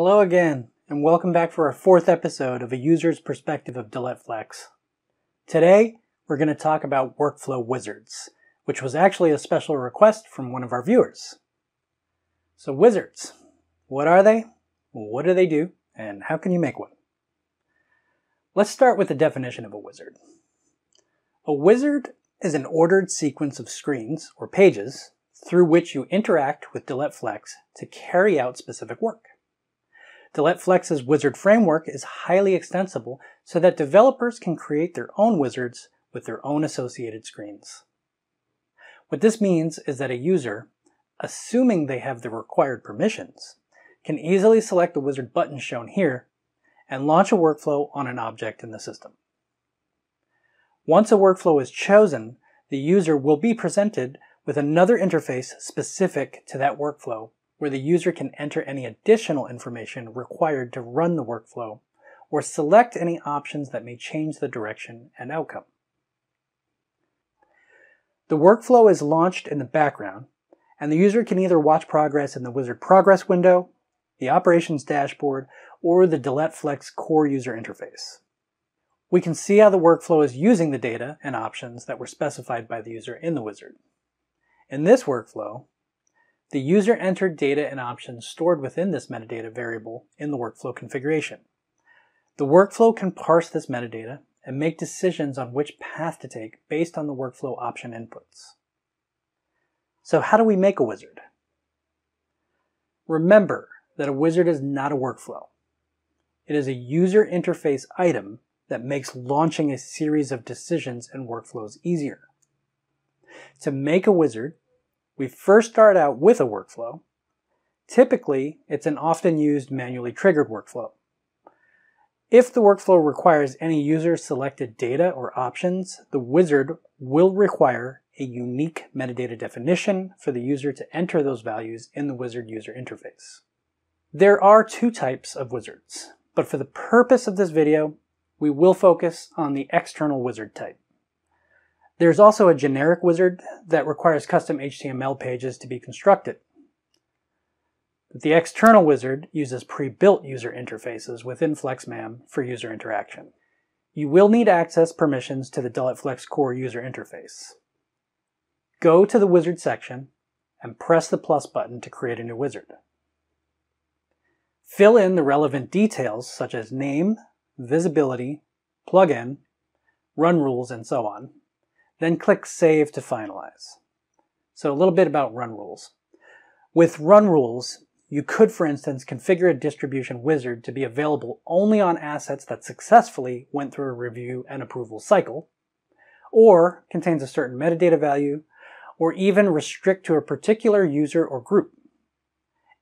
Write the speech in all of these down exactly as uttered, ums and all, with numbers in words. Hello again, and welcome back for our fourth episode of A User's Perspective of Dilett Flex. Today, we're going to talk about workflow wizards, which was actually a special request from one of our viewers. So wizards, what are they? What do they do? And how can you make one? Let's start with the definition of a wizard. A wizard is an ordered sequence of screens or pages through which you interact with Dilett Flex to carry out specific work. Dilett Flex's wizard framework is highly extensible so that developers can create their own wizards with their own associated screens. What this means is that a user, assuming they have the required permissions, can easily select the wizard button shown here and launch a workflow on an object in the system. Once a workflow is chosen, the user will be presented with another interface specific to that workflow, where the user can enter any additional information required to run the workflow, or select any options that may change the direction and outcome. The workflow is launched in the background, and the user can either watch progress in the wizard progress window, the operations dashboard, or the Dilett Flex core user interface. We can see how the workflow is using the data and options that were specified by the user in the wizard. In this workflow, the user entered data and options stored within this metadata variable in the workflow configuration. The workflow can parse this metadata and make decisions on which path to take based on the workflow option inputs. So how do we make a wizard? Remember that a wizard is not a workflow. It is a user interface item that makes launching a series of decisions and workflows easier. To make a wizard, we first start out with a workflow. Typically, it's an often used manually triggered workflow. If the workflow requires any user-selected data or options, the wizard will require a unique metadata definition for the user to enter those values in the wizard user interface. There are two types of wizards, but for the purpose of this video, we will focus on the external wizard type. There's also a generic wizard that requires custom H T M L pages to be constructed. The external wizard uses pre-built user interfaces within FlexMAM for user interaction. You will need access permissions to the Dilett Flex core user interface. Go to the wizard section and press the plus button to create a new wizard. Fill in the relevant details such as name, visibility, plugin, run rules, and so on. Then click Save to finalize. So a little bit about run rules. With run rules, you could, for instance, configure a distribution wizard to be available only on assets that successfully went through a review and approval cycle, or contains a certain metadata value, or even restrict to a particular user or group.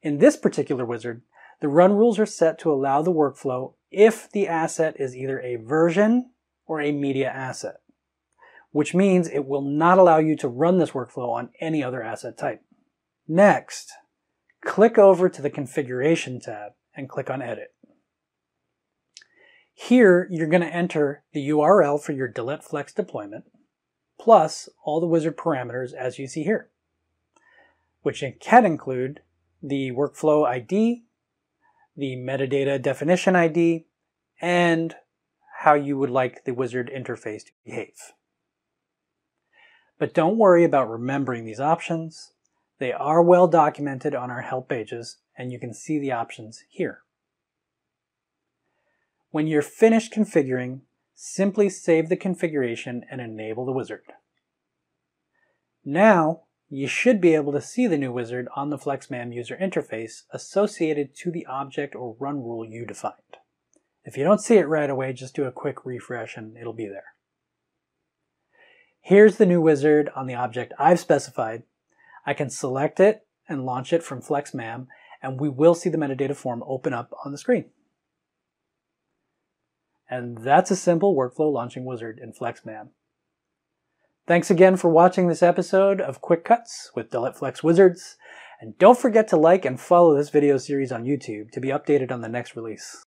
In this particular wizard, the run rules are set to allow the workflow if the asset is either a version or a media asset, which means it will not allow you to run this workflow on any other asset type. Next, click over to the Configuration tab and click on Edit. Here, you're going to enter the U R L for your Dilett Flex deployment, plus all the wizard parameters as you see here, which can include the workflow I D, the metadata definition I D, and how you would like the wizard interface to behave. But don't worry about remembering these options. They are well documented on our help pages, and you can see the options here. When you're finished configuring, simply save the configuration and enable the wizard. Now, you should be able to see the new wizard on the FlexMAM user interface associated to the object or run rule you defined. If you don't see it right away, just do a quick refresh and it'll be there. Here's the new wizard on the object I've specified. I can select it and launch it from FlexMAM, and we will see the metadata form open up on the screen. And that's a simple workflow launching wizard in FlexMAM. Thanks again for watching this episode of Quick Cuts with Dilett Flex Wizards, and don't forget to like and follow this video series on YouTube to be updated on the next release.